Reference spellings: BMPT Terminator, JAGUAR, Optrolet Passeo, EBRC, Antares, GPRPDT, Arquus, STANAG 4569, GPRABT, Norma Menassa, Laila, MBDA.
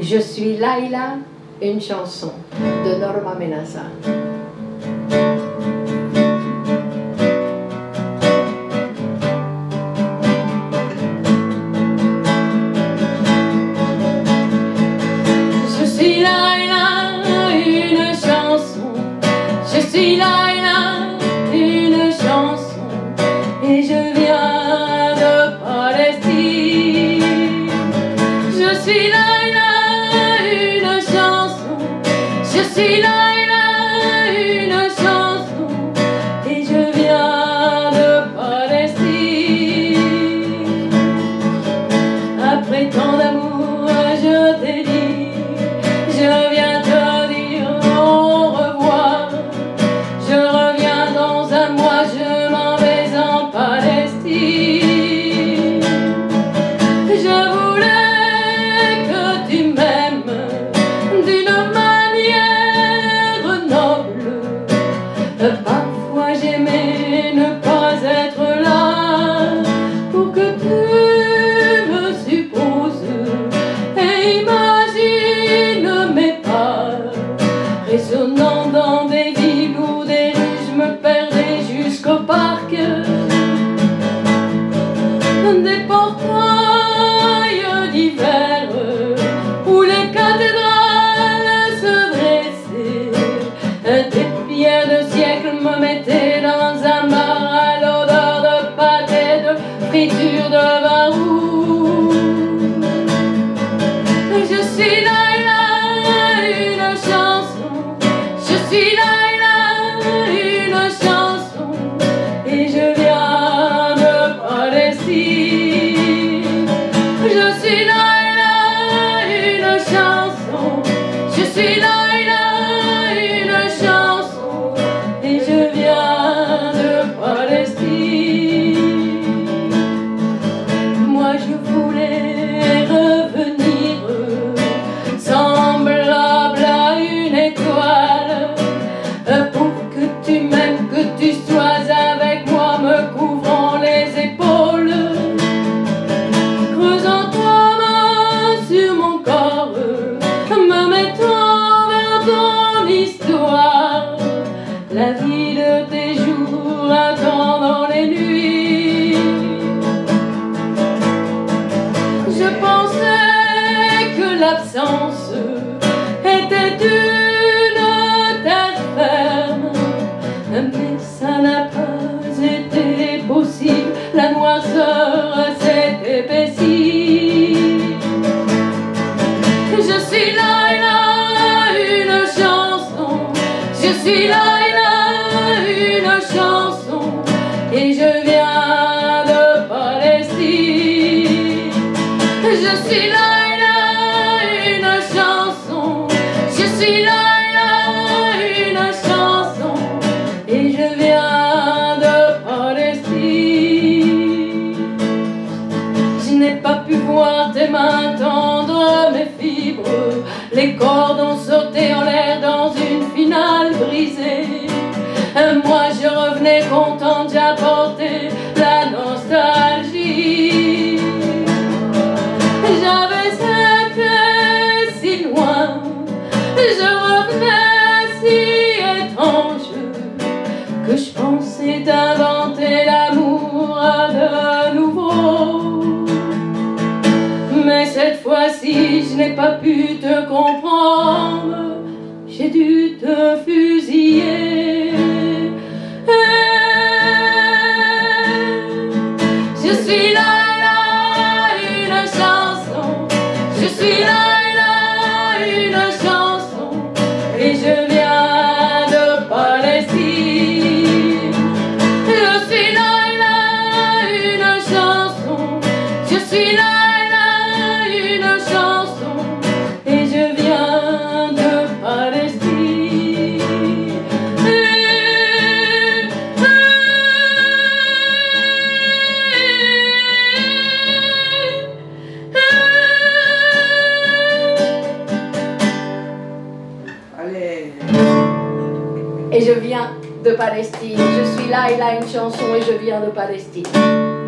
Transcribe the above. Je suis Laila, une chanson de Norma Menassa. Je suis Laila, une chanson. Je suis Laila, une chanson. Et je viens de Palestine. Je suis Laila. Je suis Laila, une chanson, et je viens de Palestine. Après tant d'amour, je t'ai dit, je viens te dire au revoir. Je reviens dans un mois, je m'en vais en Palestine. Je voulais que tu m'aimes d'une manière. Parfois j'aimais ne pas être là pour que tu me supposes et imagine mes pas résonnant dans des villes ou des rues. Je me perdais jusqu'au parc des portails d'hiver où les cathédrales se dressaient. De siècles me mettaient dans un bar à l'odeur de pâté, de friture, de vin roux. Je suis Laila, une chanson. Je suis Laila, une chanson. Et je viens de Palestine. Je suis Laila, une chanson. Je suis Laila. La vie de tes jours attend dans les nuits. Je pensais que l'absence était une terre ferme, mais ça n'a pas été possible. La noirceur s'est épaissie. Je suis Laila, une chanson. Je suis Laila. Et je viens de Palestine. Je suis Laila, une chanson. Je suis Laila, une chanson. Et je viens de Palestine. Je n'ai pas pu voir tes mains tendre mes fibres. Les cordes ont sauté en l'air dans une finale brisée. Moi je revenais contente, j'apportais la nostalgie. J'avais été si loin, je revenais si étrange, que je pensais inventer l'amour de nouveau. Mais cette fois-ci je n'ai pas pu te comprendre, j'ai dû te fusiller. Je suis Laila, une chanson. Je suis Laila, une chanson. Et je viens de Palestine. Je suis Laila, une chanson. Je suis Laila, une chanson. Et je viens de Palestine. Et je viens de Palestine. Je suis Laila, une chanson, et je viens de Palestine.